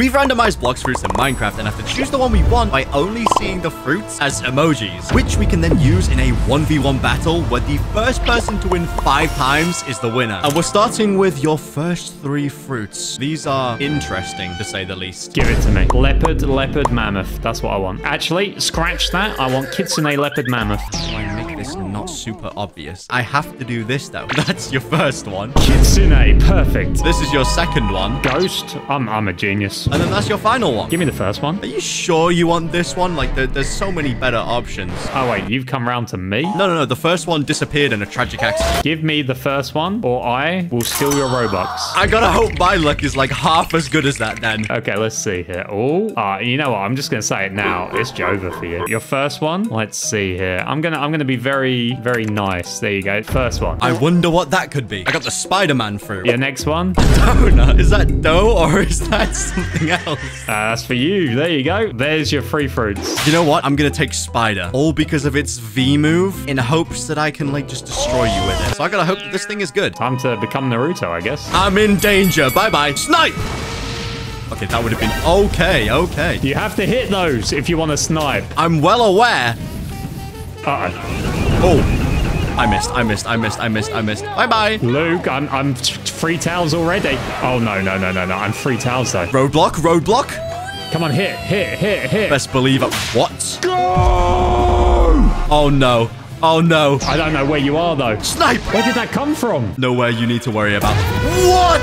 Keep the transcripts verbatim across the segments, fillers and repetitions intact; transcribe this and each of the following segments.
We've randomized Blox Fruits in Minecraft and have to choose the one we want by only seeing the fruits as emojis, which we can then use in a one v one battle where the first person to win five times is the winner. And we're starting with your first three fruits. These are interesting, to say the least. Give it to me. Leopard, leopard, mammoth. That's what I want. Actually, scratch that. I want Kitsune, leopard, mammoth. It's not super obvious. I have to do this, though. That's your first one. Kitsune, perfect. This is your second one. Ghost, I'm, I'm a genius. And then that's your final one. Give me the first one. Are you sure you want this one? Like, there, there's so many better options. Oh, wait, you've come round to me? No, no, no. The first one disappeared in a tragic accident. Give me the first one, or I will steal your Robux. I gotta hope my luck is, like, half as good as that, then. Okay, let's see here. Oh, uh, you know what? I'm just gonna say it now. It's Jova for you. Your first one? Let's see here. I'm gonna, I'm gonna be very... Very, very nice. There you go. First one. I wonder what that could be. I got the Spider-Man fruit. Your next one? Donut. Is that dough or is that something else? Uh, that's for you. There you go. There's your free fruits. You know what? I'm going to take Spider. All because of its V move in hopes that I can, like, just destroy you with it. So I got to hope that this thing is good. Time to become Naruto, I guess. I'm in danger. Bye-bye. Snipe! Okay, that would have been okay. Okay. You have to hit those if you want to snipe. I'm well aware. Uh-oh. Oh, I missed, I missed, I missed, I missed, I missed. Bye-bye. Luke, I'm I'm three towels already. Oh, no, no, no, no, no. I'm three towels, though. Roadblock, roadblock. Come on, hit, hit, hit, hit. Best believe it. What? Go! Oh, no. Oh, no. I don't know where you are, though. Snipe! Where did that come from? Nowhere you need to worry about. What?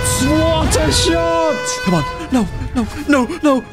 What a shot! Come on. No, no, no, no.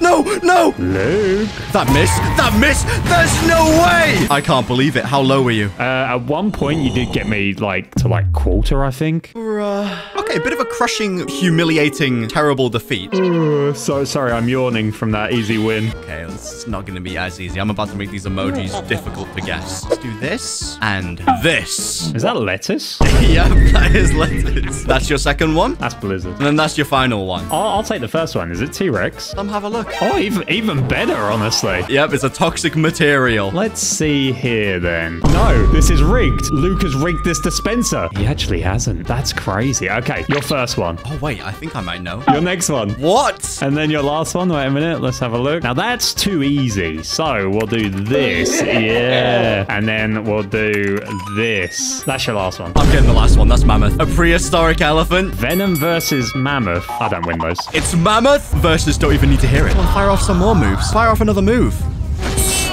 No, no! Luke. That missed. That missed. There's no way! I can't believe it. How low were you? Uh, at one point, you did get me, like, to, like, quarter, I think. Bruh. Okay, a bit of a crushing, humiliating, terrible defeat. Ooh, so sorry, I'm yawning from that easy win. Okay, it's not going to be as easy. I'm about to make these emojis difficult to guess. Let's do this and this. Is that lettuce? Yeah, that is lettuce. That's your second one? That's Blizzard. And then that's your final one. I'll, I'll take the first one. Is it T-Rex? Come have a look. Oh, even, even better, honestly. Yep, it's a toxic material. Let's see here, then. No, this is rigged. Luke has rigged this dispenser. He actually hasn't. That's crazy. Okay, your first one. Oh, wait, I think I might know. Your next one. What? And then your last one. Wait a minute. Let's have a look. Now, that's too easy. So, we'll do this. Yeah. And then we'll do this. That's your last one. I'm getting the last one. That's Mammoth. A prehistoric elephant. Venom versus Mammoth. I don't win those. It's Mammoth versus don't even need to hear it. Come on, fire off some more moves. Fire off another move.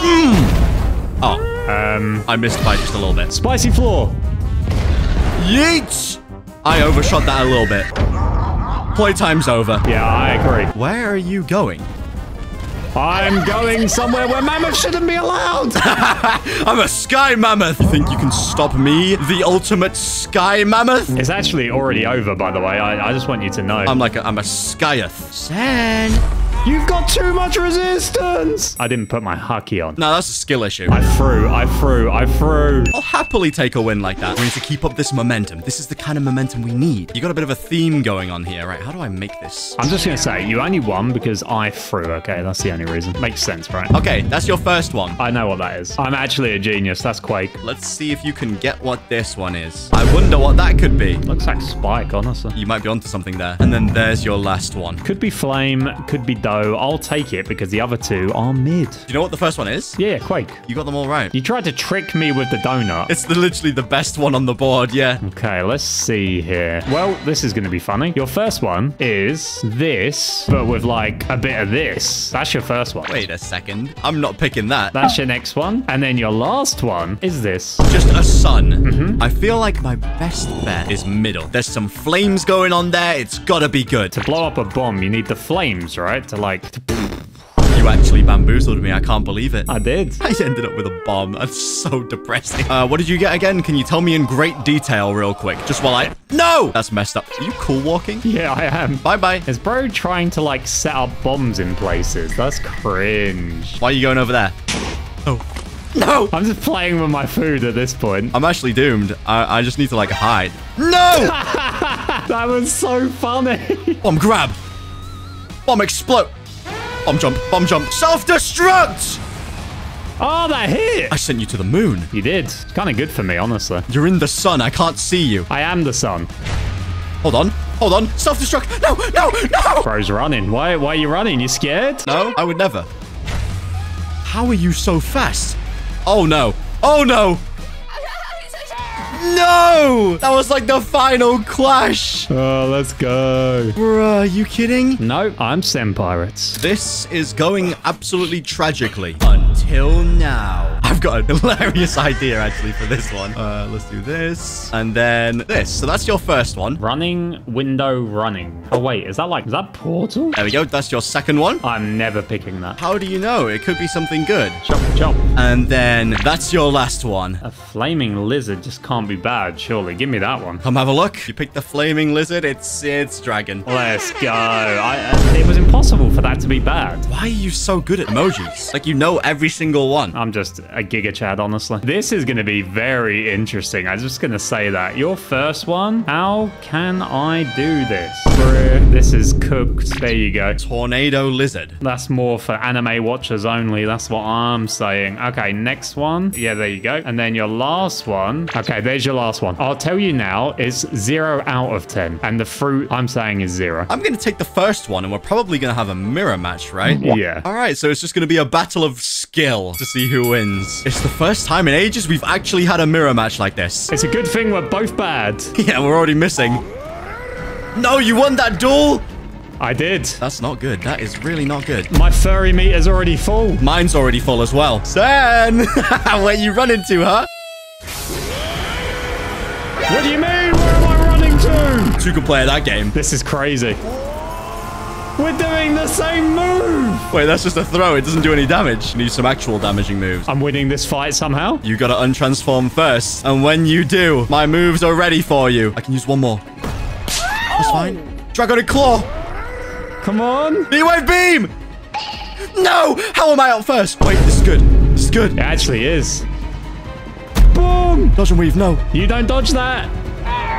Mm. Oh. Um. I missed by just a little bit. Spicy floor. Yeet. I overshot that a little bit. Playtime's over. Yeah, I agree. Where are you going? I'm going somewhere where mammoths shouldn't be allowed. I'm a sky mammoth. You think you can stop me, the ultimate sky mammoth? It's actually already over, by the way. I, I just want you to know. I'm like, a, I'm a skyeth. San. You've got too much resistance. I didn't put my haki on. No, that's a skill issue. I threw, I threw, I threw. I'll happily take a win like that. We need to keep up this momentum. This is the kind of momentum we need. You got a bit of a theme going on here, right? How do I make this? I'm just going to say, you only won because I threw, okay? That's the only reason. Makes sense, right? Okay, that's your first one. I know what that is. I'm actually a genius. That's Quake. Let's see if you can get what this one is. I wonder what that could be. Looks like Spike, honestly. You might be onto something there. And then there's your last one. Could be Flame, could be Dark. I'll take it because the other two are mid. Do you know what the first one is? Yeah, Quake. You got them all right. You tried to trick me with the donut. It's the, literally the best one on the board, yeah. Okay, let's see here. Well, this is going to be funny. Your first one is this, but with like a bit of this. That's your first one. Wait a second. I'm not picking that. That's your next one. And then your last one is this. Just a sun. Mm-hmm. I feel like my best bet is middle. There's some flames going on there. It's got to be good. To blow up a bomb, you need the flames, right? To like you actually bamboozled me. I can't believe it. I did. I ended up with a bomb. That's so depressing. Uh, what did you get again? Can you tell me in great detail real quick? Just while I... No! That's messed up. Are you cool walking? Yeah, I am. Bye-bye. Is bro trying to like set up bombs in places? That's cringe. Why are you going over there? Oh. No! I'm just playing with my food at this point. I'm actually doomed. I, I just need to like hide. No! That was so funny. Bomb grab. Bomb explode. Bomb jump. Bomb jump. Self-destruct! Oh, that hit! I sent you to the moon. You did. It's kind of good for me, honestly. You're in the sun. I can't see you. I am the sun. Hold on. Hold on. Self-destruct. No, no, no. Bro's running. Why, why are you running? You scared? No, I would never. How are you so fast? Oh, no. Oh, no. No! That was like the final clash. Oh, let's go. Bruh, are you kidding? No, I'm Sand Pirates. This is going absolutely tragically until now. I've got a hilarious idea actually for this one. Uh, let's do this and then this. So that's your first one. Running, window, running. Oh, wait, is that like, is that portal? There we go. That's your second one. I'm never picking that. How do you know? It could be something good. Chop, chop. And then that's your last one. A flaming lizard just can't be bad, surely. Give me that one. Come have a look. You picked the flaming lizard. It's it's dragon. Let's go. I, uh, it was impossible for that to be bad. Why are you so good at emojis? Like, you know every single one. I'm just a giga chad, honestly. This is going to be very interesting. I was just going to say that. Your first one. How can I do this? This is cooked. There you go. Tornado lizard. That's more for anime watchers only. That's what I'm saying. Okay, next one. Yeah, there you go. And then your last one. Okay, there's your last one. I'll tell you now, it's zero out of ten. And the fruit I'm saying is zero. I'm going to take the first one and we're probably going to have a mirror match, right? Yeah. All right. So it's just going to be a battle of skill to see who wins. It's the first time in ages we've actually had a mirror match like this. It's a good thing we're both bad. Yeah, we're already missing. No, you won that duel. I did. That's not good. That is really not good. My furry meat is already full. Mine's already full as well. Sen, where you run into, huh? What do you mean? Where am I running to? Two can play that game. This is crazy. We're doing the same move. Wait, that's just a throw. It doesn't do any damage. You need some actual damaging moves. I'm winning this fight somehow. You got to untransform first. And when you do, my moves are ready for you. I can use one more. That's fine. Dragonic Claw. Come on. V-Wave Beam. No. How am I out first? Wait, this is good. This is good. It actually is. Boom! Dodge and weave, no. You don't dodge that.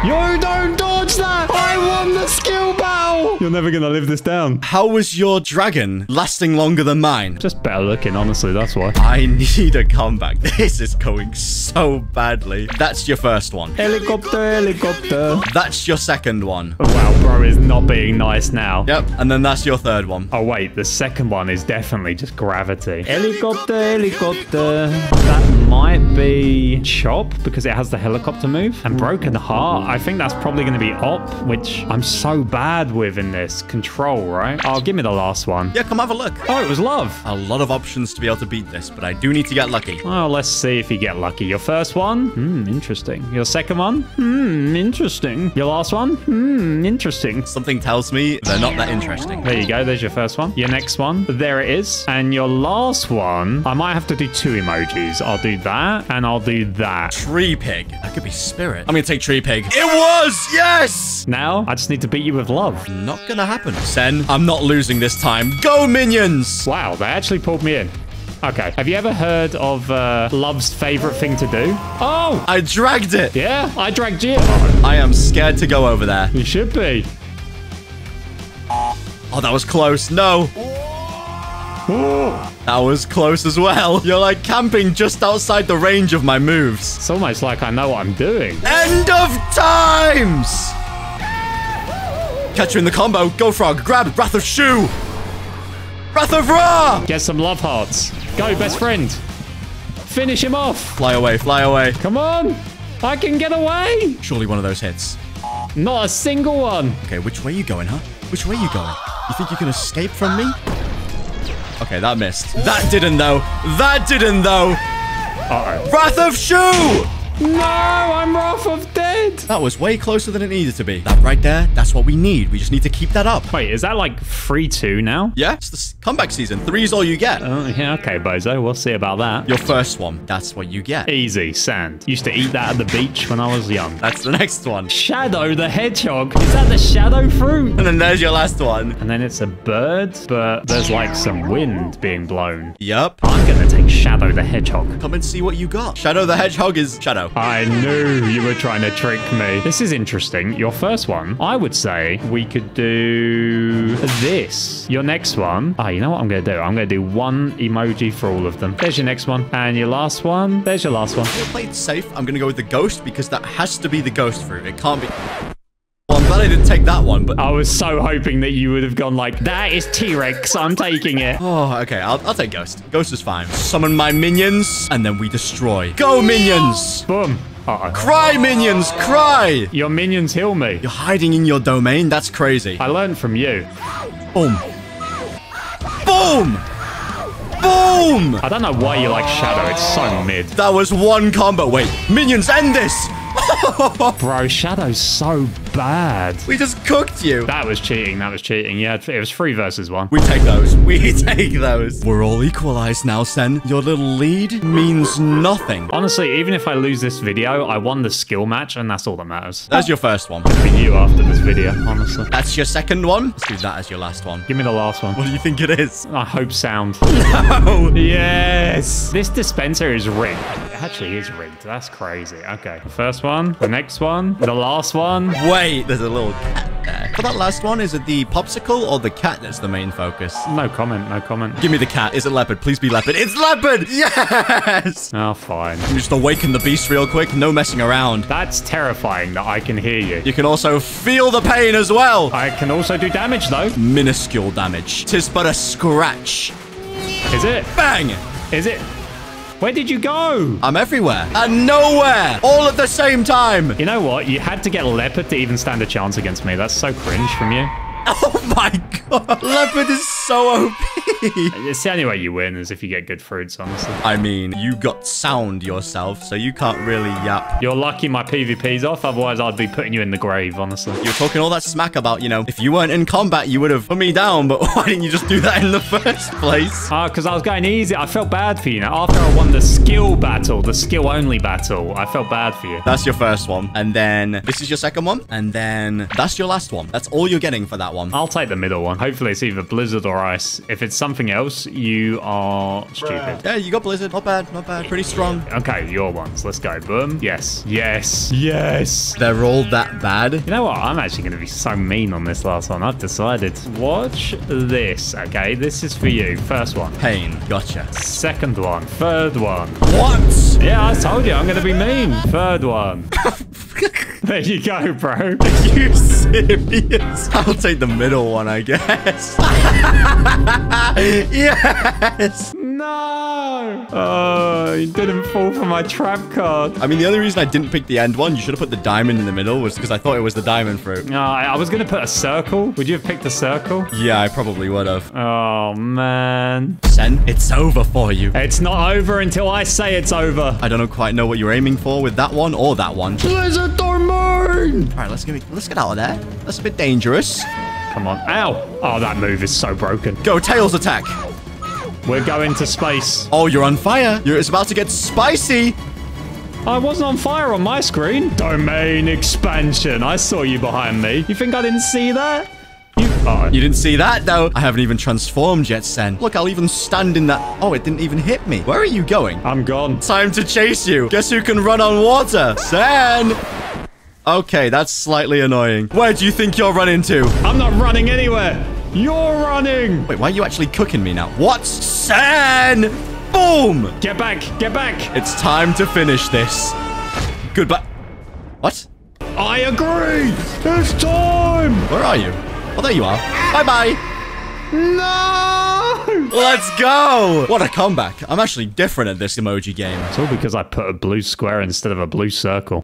You don't dodge that. I won the skill battle. You're never going to live this down. How was your dragon lasting longer than mine? Just better looking, honestly. That's why. I need a comeback. This is going so badly. That's your first one. Helicopter, helicopter. That's your second one. Oh, wow, bro is not being nice now. Yep. And then that's your third one. Oh, wait. The second one is definitely just gravity. Helicopter, helicopter. That might be chop because it has the helicopter move and broken heart. I think that's probably going to be op, which I'm so bad with in this. Control, right? Oh, give me the last one. Yeah, come have a look. Oh, it was love. A lot of options to be able to beat this, but I do need to get lucky. Oh, let's see if you get lucky. Your first one? Hmm, interesting. Your second one? Hmm, interesting. Your last one? Hmm, interesting. Something tells me they're not that interesting. There you go. There's your first one. Your next one. There it is. And your last one, I might have to do two emojis. I'll do that and I'll do that. Tree pig. That could be spirit. I'm going to take tree pig. It was! Yes! Now, I just need to beat you with love. Not going to happen. Sen, I'm not losing this time. Go, minions! Wow, they actually pulled me in. Okay. Have you ever heard of uh, love's favorite thing to do? Oh! I dragged it! Yeah, I dragged you. I am scared to go over there. You should be. Oh, that was close. No. Oh. That was close as well. You're like camping just outside the range of my moves. It's almost like I know what I'm doing. End of times! Catch you in the combo. Go frog. Grab Wrath of Shu. Wrath of Ra. Get some love hearts. Go, best friend. Finish him off. Fly away. Fly away. Come on. I can get away. Surely one of those hits. Not a single one. Okay, which way are you going, huh? Which way are you going? You think you can escape from me? Okay, that missed. That didn't, though. That didn't, though. Uh-oh. Wrath of Shu! No, I'm Wrath of Dead. That was way closer than it needed to be. That right there, that's what we need. We just need to keep that up. Wait, is that like three two now? Yeah, it's the comeback season. Three's all you get. Uh, yeah, okay, bozo. We'll see about that. Your first one, that's what you get. Easy, sand. Used to eat that at the beach when I was young. That's the next one. Shadow the Hedgehog. Is that the shadow fruit? And then there's your last one. And then it's a bird, but there's like some wind being blown. Yep. I'm going to take Shadow the Hedgehog. Come and see what you got. Shadow the Hedgehog is Shadow. I knew you were trying to trick me. This is interesting. Your first one, I would say we could do this. Your next one. Oh, you know what I'm going to do? I'm going to do one emoji for all of them. There's your next one. And your last one. There's your last one. If you played safe, I'm going to go with the ghost because that has to be the ghost fruit. It can't be... glad I didn't take that one, but... I was so hoping that you would have gone like, that is T-Rex, I'm taking it. Oh, okay, I'll, I'll take Ghost. Ghost is fine. Summon my minions, and then we destroy. Go, minions! Boom. Uh-oh. Cry, minions, cry! Your minions heal me. You're hiding in your domain? That's crazy. I learned from you. Boom. Boom! Boom! I don't know why you like Shadow. It's so mid. That was one combo. Wait, minions, end this! Bro, Shadow's so bad. We just cooked you. That was cheating. That was cheating. Yeah, it was three versus one. We take those. We take those. We're all equalized now, Sen. Your little lead means nothing. Honestly, even if I lose this video, I won the skill match, and that's all that matters. That's your first one. For you after this video, honestly. That's your second one. Let's do that as your last one. Give me the last one. What do you think it is? I hope sound. No. Yes. This dispenser is rigged. It actually is rigged. That's crazy. Okay. The first one. The next one. The last one. Wait. There's a little cat there. For that last one, is it the popsicle or the cat that's the main focus? No comment, no comment. Give me the cat. Is it leopard? Please be leopard. It's leopard! Yes! Oh, fine. You just awaken the beast real quick. No messing around. That's terrifying that I can hear you. You can also feel the pain as well. I can also do damage, though. Minuscule damage. Tis but a scratch. Is it? Bang! Is it? Where did you go? I'm everywhere and nowhere all at the same time. You know what? You had to get leopard to even stand a chance against me. That's so cringe from you. Oh my god. Leopard is so O P. It's the only way you win is if you get good fruits, honestly. I mean, you got sound yourself, so you can't really yap. You're lucky my PvP's off, otherwise I'd be putting you in the grave, honestly. You're talking all that smack about, you know, if you weren't in combat, you would have put me down, but why didn't you just do that in the first place? Ah, uh, because I was going easy. I felt bad for you. Now, after I won the skill battle, the skill-only battle, I felt bad for you. That's your first one. And then this is your second one. And then that's your last one. That's all you're getting for that one. I'll take the middle one. Hopefully it's either Blizzard or Ice. If it's something else, you are stupid. Yeah, you got Blizzard. Not bad, not bad. Pretty strong. Okay, your ones. Let's go. Boom. Yes. Yes. Yes. They're all that bad. You know what? I'm actually going to be so mean on this last one. I've decided. Watch this. Okay, this is for you. First one. Pain. Gotcha. Second one. Third one. What? Yeah, I told you. I'm going to be mean. Third one. There you go, bro. Are you serious? I'll take the middle one, I guess. Yes! No! Oh, you didn't fall for my trap card. I mean, the only reason I didn't pick the end one, you should have put the diamond in the middle, was because I thought it was the diamond fruit. No, uh, I, I was going to put a circle. Would you have picked a circle? Yeah, I probably would have. Oh, man. Sen, it's over for you. It's not over until I say it's over. I don't quite know what you're aiming for with that one or that one. Blizzard Domain! All right, let's get, let's get out of there. That's a bit dangerous. Come on. Ow! Oh, that move is so broken. Go, Tails attack. We're going to space. Oh, you're on fire. You're, it's about to get spicy. I wasn't on fire on my screen. Domain expansion. I saw you behind me. You think I didn't see that? You, oh. You didn't see that, though. I haven't even transformed yet, Sen. Look, I'll even stand in that. Oh, it didn't even hit me. Where are you going? I'm gone. Time to chase you. Guess who can run on water? Sen. Okay, that's slightly annoying. Where do you think you're running to? I'm not running anywhere. You're running. Wait, why are you actually cooking me now? What? Sen! Boom! Get back, get back. It's time to finish this. Goodbye. What? I agree. It's time. Where are you? Oh, there you are. Bye-bye. No! Let's go. What a comeback. I'm actually different at this emoji game. It's all because I put a blue square instead of a blue circle.